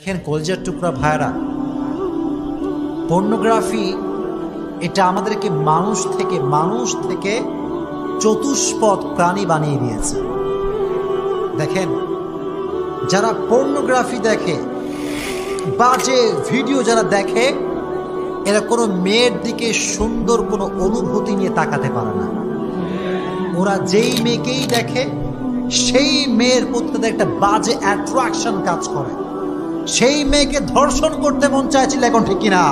দেখেন কলজার টুকরা ভাইরা, পর্নোগ্রাফি এটা আমাদেরকে মানুষ থেকে চতুষ্পদ প্রাণী বানিয়ে দিয়েছে। দেখেন যারা পর্নোগ্রাফি দেখে, বাজে ভিডিও যারা দেখে, এরা কোনো মেয়ের দিকে সুন্দর কোনো অনুভূতি নিয়ে তাকাতে পারে না। ওরা যেই মেয়েকেই দেখে সেই মেয়ের প্রতি তাদের একটা বাজে অ্যাট্রাকশন কাজ করে, সেই মেয়েকে ধর্ষণ করতে মন চাইছিল, এখন ঠিক কিনা।